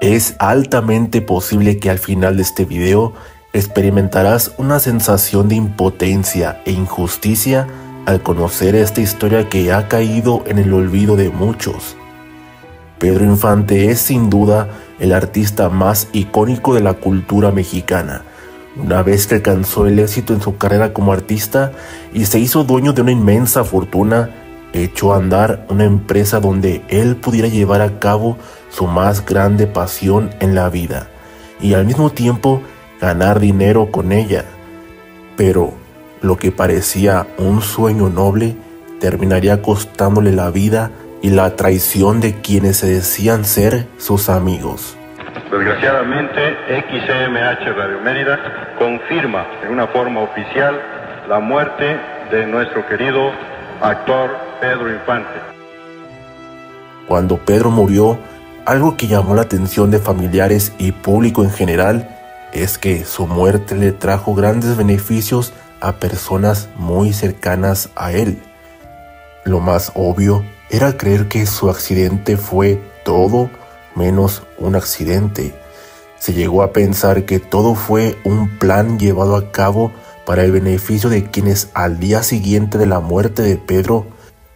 Es altamente posible que al final de este video experimentarás una sensación de impotencia e injusticia al conocer esta historia que ha caído en el olvido de muchos. Pedro Infante es sin duda el artista más icónico de la cultura mexicana. Una vez que alcanzó el éxito en su carrera como artista y se hizo dueño de una inmensa fortuna, echó a andar una empresa donde él pudiera llevar a cabo su más grande pasión en la vida y al mismo tiempo ganar dinero con ella. Pero lo que parecía un sueño noble terminaría costándole la vida y la traición de quienes se decían ser sus amigos. Desgraciadamente, XMH Radio Mérida confirma en una forma oficial la muerte de nuestro querido actor Pedro Infante. Cuando Pedro murió, algo que llamó la atención de familiares y público en general es que su muerte le trajo grandes beneficios a personas muy cercanas a él. Lo más obvio era creer que su accidente fue todo menos un accidente. Se llegó a pensar que todo fue un plan llevado a cabo para el beneficio de quienes al día siguiente de la muerte de Pedro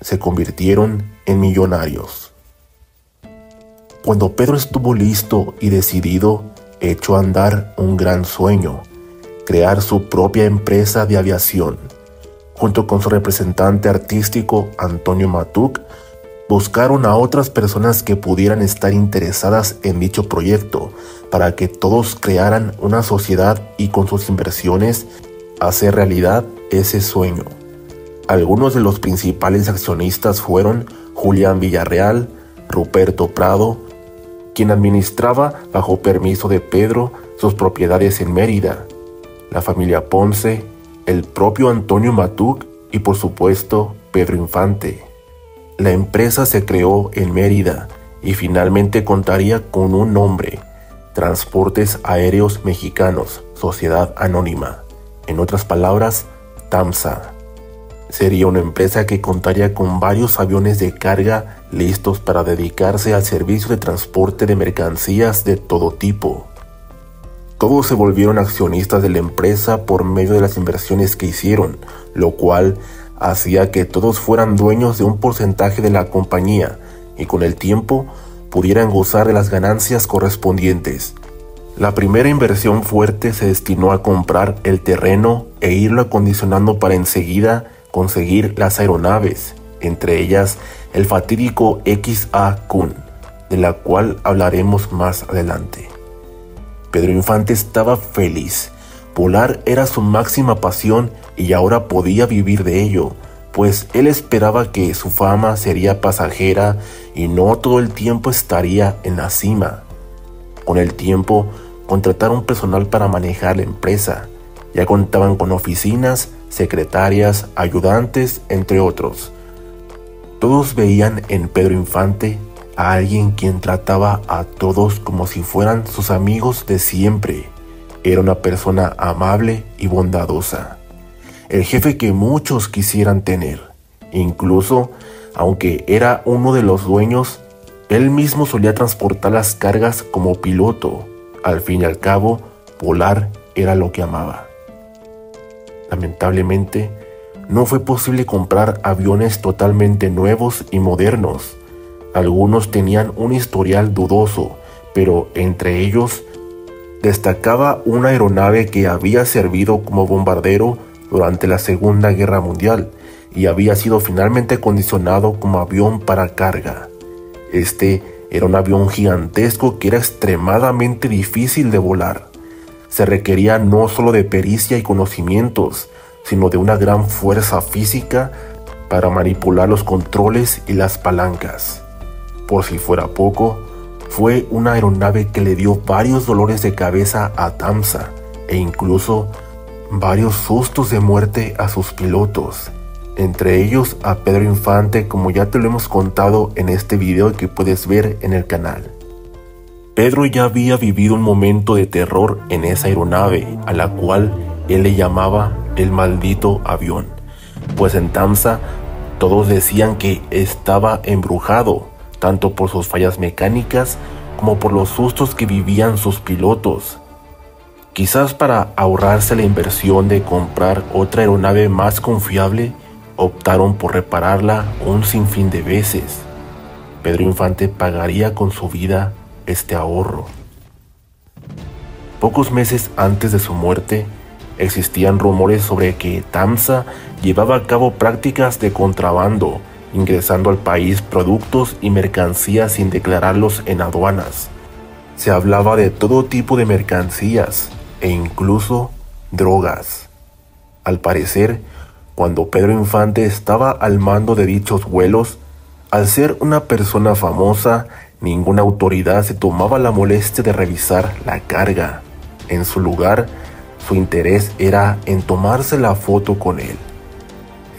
se convirtieron en millonarios. Cuando Pedro estuvo listo y decidido, echó a andar un gran sueño: crear su propia empresa de aviación. Junto con su representante artístico Antonio Matouk, buscaron a otras personas que pudieran estar interesadas en dicho proyecto para que todos crearan una sociedad y con sus inversiones hacer realidad ese sueño. Algunos de los principales accionistas fueron Julián Villarreal, Ruperto Prado, quien administraba bajo permiso de Pedro sus propiedades en Mérida, la familia Ponce, el propio Antonio Matouk y por supuesto Pedro Infante. La empresa se creó en Mérida y finalmente contaría con un nombre: Transportes Aéreos Mexicanos Sociedad Anónima, en otras palabras, TAMSA. Sería una empresa que contaría con varios aviones de carga listos para dedicarse al servicio de transporte de mercancías de todo tipo. Todos se volvieron accionistas de la empresa por medio de las inversiones que hicieron, lo cual hacía que todos fueran dueños de un porcentaje de la compañía y con el tiempo pudieran gozar de las ganancias correspondientes. La primera inversión fuerte se destinó a comprar el terreno e irlo acondicionando para enseguida conseguir las aeronaves, entre ellas el fatídico XA Kun, de la cual hablaremos más adelante. Pedro Infante estaba feliz. Volar era su máxima pasión y ahora podía vivir de ello, pues él esperaba que su fama sería pasajera y no todo el tiempo estaría en la cima. Con el tiempo, contrataron personal para manejar la empresa. Ya contaban con oficinas, secretarias, ayudantes, entre otros. Todos veían en Pedro Infante a alguien quien trataba a todos como si fueran sus amigos de siempre. Era una persona amable y bondadosa, el jefe que muchos quisieran tener. Incluso, aunque era uno de los dueños, él mismo solía transportar las cargas como piloto. Al fin y al cabo, volar era lo que amaba. Lamentablemente, no fue posible comprar aviones totalmente nuevos y modernos. Algunos tenían un historial dudoso, pero entre ellos destacaba una aeronave que había servido como bombardero durante la Segunda Guerra Mundial y había sido finalmente acondicionado como avión para carga. Este era un avión gigantesco que era extremadamente difícil de volar. Se requería no solo de pericia y conocimientos, sino de una gran fuerza física para manipular los controles y las palancas. Por si fuera poco, fue una aeronave que le dio varios dolores de cabeza a TAMSA e incluso varios sustos de muerte a sus pilotos, entre ellos a Pedro Infante, como ya te lo hemos contado en este video que puedes ver en el canal. Pedro ya había vivido un momento de terror en esa aeronave, a la cual él le llamaba el maldito avión, pues en TAMSA todos decían que estaba embrujado, tanto por sus fallas mecánicas como por los sustos que vivían sus pilotos. Quizás para ahorrarse la inversión de comprar otra aeronave más confiable, optaron por repararla un sinfín de veces. Pedro Infante pagaría con su vida este ahorro. Pocos meses antes de su muerte, existían rumores sobre que TAMSA llevaba a cabo prácticas de contrabando, ingresando al país productos y mercancías sin declararlos en aduanas. Se hablaba de todo tipo de mercancías e incluso drogas. Al parecer, cuando Pedro Infante estaba al mando de dichos vuelos, al ser una persona famosa, ninguna autoridad se tomaba la molestia de revisar la carga. En su lugar, su interés era en tomarse la foto con él.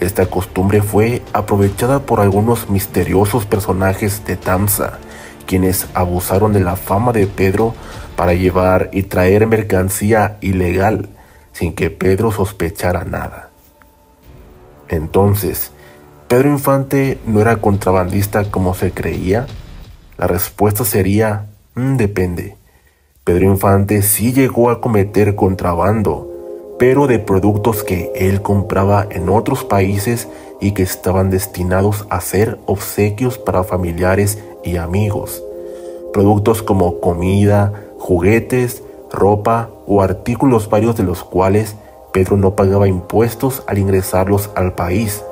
Esta costumbre fue aprovechada por algunos misteriosos personajes de TAMSA, quienes abusaron de la fama de Pedro para llevar y traer mercancía ilegal sin que Pedro sospechara nada. Entonces, ¿Pedro Infante no era contrabandista como se creía? La respuesta sería, depende. Pedro Infante sí llegó a cometer contrabando, pero de productos que él compraba en otros países y que estaban destinados a ser obsequios para familiares y amigos. Productos como comida, juguetes, ropa o artículos varios de los cuales Pedro no pagaba impuestos al ingresarlos al país,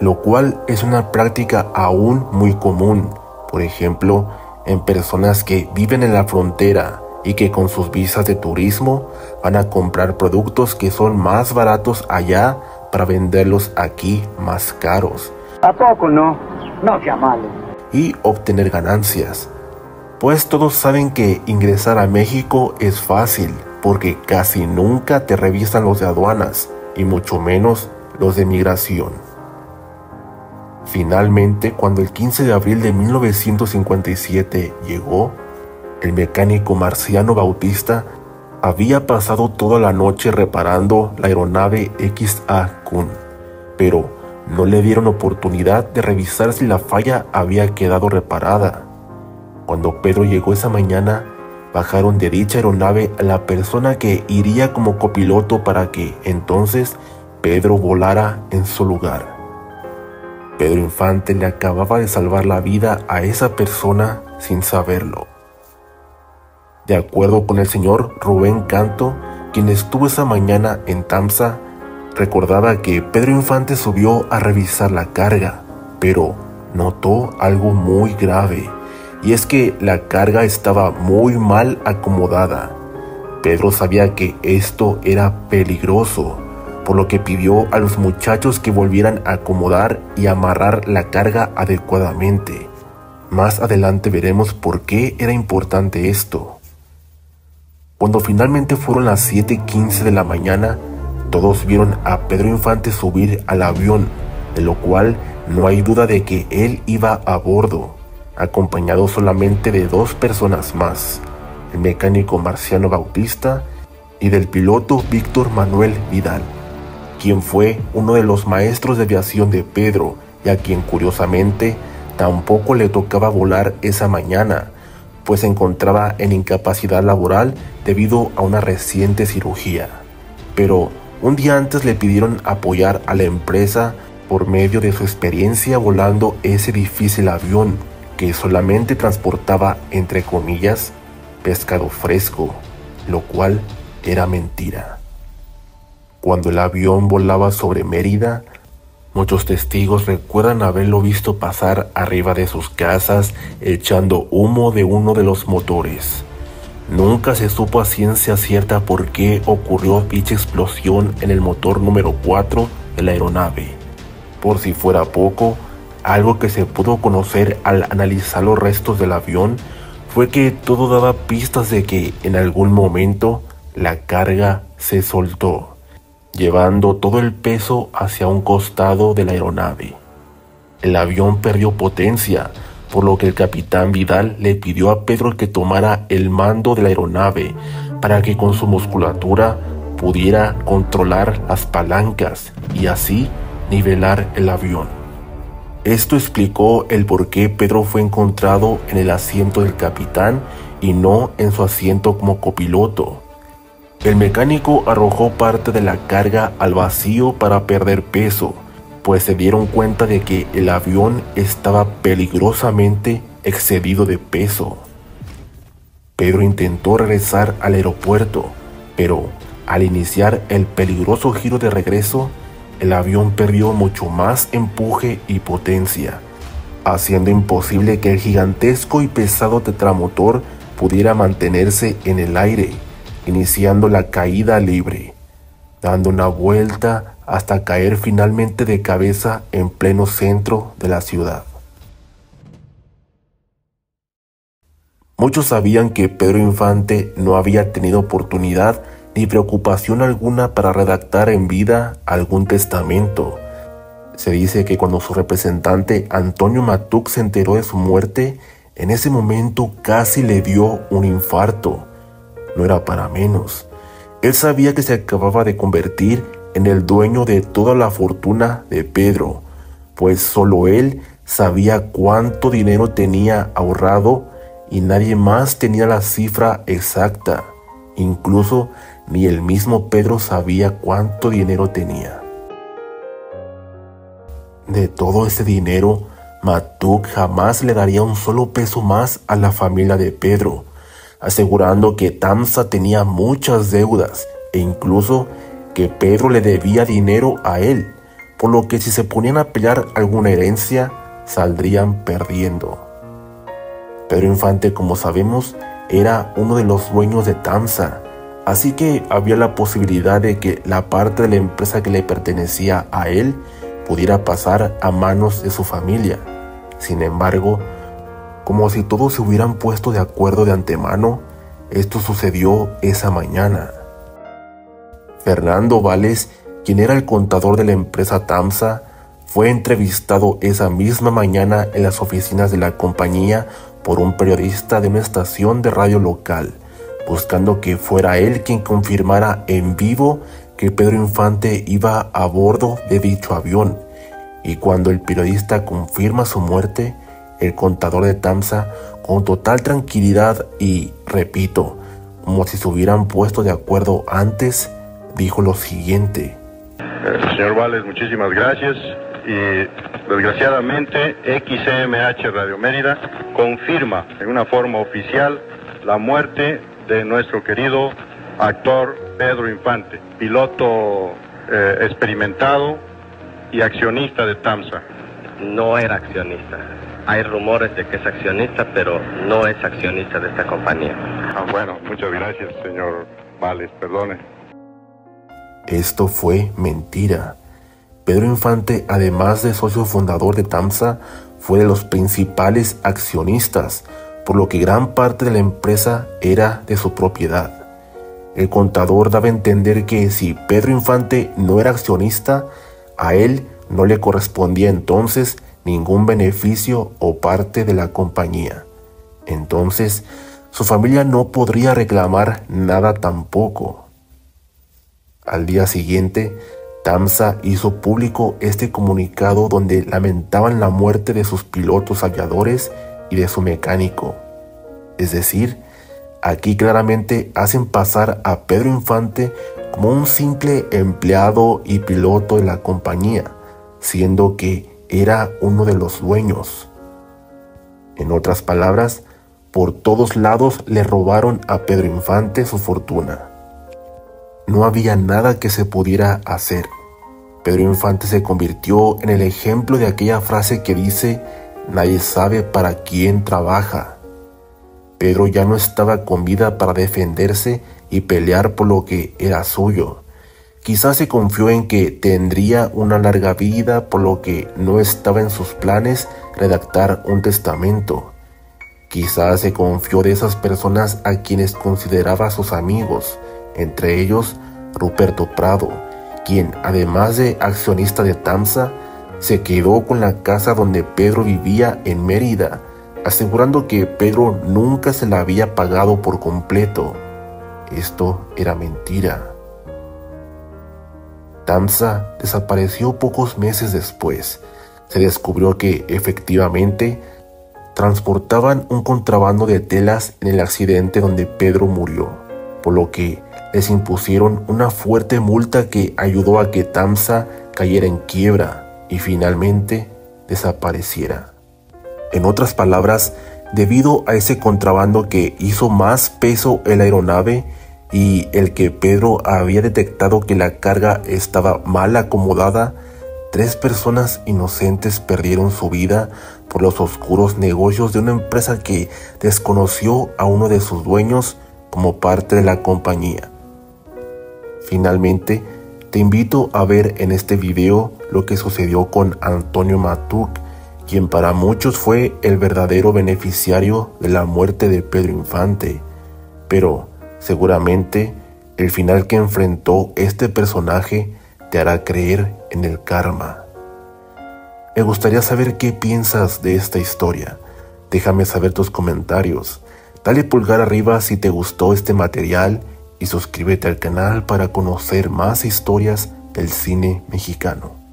lo cual es una práctica aún muy común, por ejemplo, en personas que viven en la frontera y que con sus visas de turismo van a comprar productos que son más baratos allá para venderlos aquí más caros. ¿A poco no? No sea malo. Y obtener ganancias. Pues todos saben que ingresar a México es fácil, porque casi nunca te revisan los de aduanas, y mucho menos los de migración. Finalmente, cuando el 15 de abril de 1957 llegó, el mecánico Marciano Bautista había pasado toda la noche reparando la aeronave XA Kun, pero no le dieron oportunidad de revisar si la falla había quedado reparada. Cuando Pedro llegó esa mañana, bajaron de dicha aeronave a la persona que iría como copiloto para que entonces Pedro volara en su lugar. Pedro Infante le acababa de salvar la vida a esa persona sin saberlo. De acuerdo con el señor Rubén Canto, quien estuvo esa mañana en TAMSA, recordaba que Pedro Infante subió a revisar la carga, pero notó algo muy grave, y es que la carga estaba muy mal acomodada. Pedro sabía que esto era peligroso, por lo que pidió a los muchachos que volvieran a acomodar y amarrar la carga adecuadamente. Más adelante veremos por qué era importante esto. Cuando finalmente fueron las 7:15 de la mañana, todos vieron a Pedro Infante subir al avión, de lo cual no hay duda de que él iba a bordo, acompañado solamente de dos personas más, el mecánico Marciano Bautista y del piloto Víctor Manuel Vidal, quien fue uno de los maestros de aviación de Pedro y a quien curiosamente tampoco le tocaba volar esa mañana, pues se encontraba en incapacidad laboral debido a una reciente cirugía. Pero un día antes le pidieron apoyar a la empresa por medio de su experiencia volando ese difícil avión que solamente transportaba, entre comillas, pescado fresco, lo cual era mentira. Cuando el avión volaba sobre Mérida, muchos testigos recuerdan haberlo visto pasar arriba de sus casas echando humo de uno de los motores. Nunca se supo a ciencia cierta por qué ocurrió dicha explosión en el motor número 4 de la aeronave. Por si fuera poco, algo que se pudo conocer al analizar los restos del avión fue que todo daba pistas de que en algún momento la carga se soltó, llevando todo el peso hacia un costado de la aeronave. El avión perdió potencia, por lo que el capitán Vidal le pidió a Pedro que tomara el mando de la aeronave para que con su musculatura pudiera controlar las palancas y así nivelar el avión. Esto explicó el por qué Pedro fue encontrado en el asiento del capitán y no en su asiento como copiloto. El mecánico arrojó parte de la carga al vacío para perder peso, pues se dieron cuenta de que el avión estaba peligrosamente excedido de peso. Pedro intentó regresar al aeropuerto, pero al iniciar el peligroso giro de regreso, el avión perdió mucho más empuje y potencia, haciendo imposible que el gigantesco y pesado tetramotor pudiera mantenerse en el aire, iniciando la caída libre, dando una vuelta hasta caer finalmente de cabeza en pleno centro de la ciudad. Muchos sabían que Pedro Infante no había tenido oportunidad ni preocupación alguna para redactar en vida algún testamento. Se dice que cuando su representante Antonio Matouk se enteró de su muerte, en ese momento casi le dio un infarto. No era para menos. Él sabía que se acababa de convertir en el dueño de toda la fortuna de Pedro, pues solo él sabía cuánto dinero tenía ahorrado y nadie más tenía la cifra exacta. Incluso ni el mismo Pedro sabía cuánto dinero tenía. De todo ese dinero, Matouk jamás le daría un solo peso más a la familia de Pedro, asegurando que TAMSA tenía muchas deudas e incluso que Pedro le debía dinero a él, por lo que si se ponían a pelear alguna herencia, saldrían perdiendo. Pedro Infante, como sabemos, era uno de los dueños de TAMSA, así que había la posibilidad de que la parte de la empresa que le pertenecía a él pudiera pasar a manos de su familia. Sin embargo, como si todos se hubieran puesto de acuerdo de antemano, esto sucedió esa mañana. Fernando Valles, quien era el contador de la empresa TAMSA, fue entrevistado esa misma mañana en las oficinas de la compañía por un periodista de una estación de radio local, buscando que fuera él quien confirmara en vivo que Pedro Infante iba a bordo de dicho avión. Y cuando el periodista confirma su muerte, el contador de TAMSA, con total tranquilidad y, repito, como si se hubieran puesto de acuerdo antes, dijo lo siguiente. Señor Valles, muchísimas gracias. Y desgraciadamente XMH Radio Mérida confirma en una forma oficial la muerte de nuestro querido actor Pedro Infante, piloto experimentado y accionista de TAMSA. No era accionista. Hay rumores de que es accionista, pero no es accionista de esta compañía. Bueno, muchas gracias, señor Valles, perdone. Esto fue mentira. Pedro Infante, además de socio fundador de TAMSA, fue de los principales accionistas, por lo que gran parte de la empresa era de su propiedad. El contador daba a entender que si Pedro Infante no era accionista, a él no le correspondía entonces ningún beneficio o parte de la compañía. Entonces, su familia no podría reclamar nada tampoco. Al día siguiente, TAMSA hizo público este comunicado donde lamentaban la muerte de sus pilotos aviadores y de su mecánico. Es decir, aquí claramente hacen pasar a Pedro Infante como un simple empleado y piloto de la compañía, siendo que era uno de los dueños. En otras palabras, por todos lados le robaron a Pedro Infante su fortuna. No había nada que se pudiera hacer. Pedro Infante se convirtió en el ejemplo de aquella frase que dice: nadie sabe para quién trabaja. Pedro ya no estaba con vida para defenderse y pelear por lo que era suyo. Quizás se confió en que tendría una larga vida, por lo que no estaba en sus planes redactar un testamento. Quizás se confió de esas personas a quienes consideraba sus amigos, entre ellos Ruperto Prado, quien además de accionista de TAMSA, se quedó con la casa donde Pedro vivía en Mérida, asegurando que Pedro nunca se la había pagado por completo. Esto era mentira. TAMSA desapareció pocos meses después. Se descubrió que efectivamente transportaban un contrabando de telas en el accidente donde Pedro murió, por lo que les impusieron una fuerte multa que ayudó a que TAMSA cayera en quiebra y finalmente desapareciera. En otras palabras, debido a ese contrabando que hizo más peso en la aeronave y el que Pedro había detectado que la carga estaba mal acomodada, 3 personas inocentes perdieron su vida por los oscuros negocios de una empresa que desconoció a uno de sus dueños como parte de la compañía. Finalmente, te invito a ver en este video lo que sucedió con Antonio Matouk, quien para muchos fue el verdadero beneficiario de la muerte de Pedro Infante, pero seguramente el final que enfrentó este personaje te hará creer en el karma. Me gustaría saber qué piensas de esta historia. Déjame saber tus comentarios. Dale pulgar arriba si te gustó este material y suscríbete al canal para conocer más historias del cine mexicano.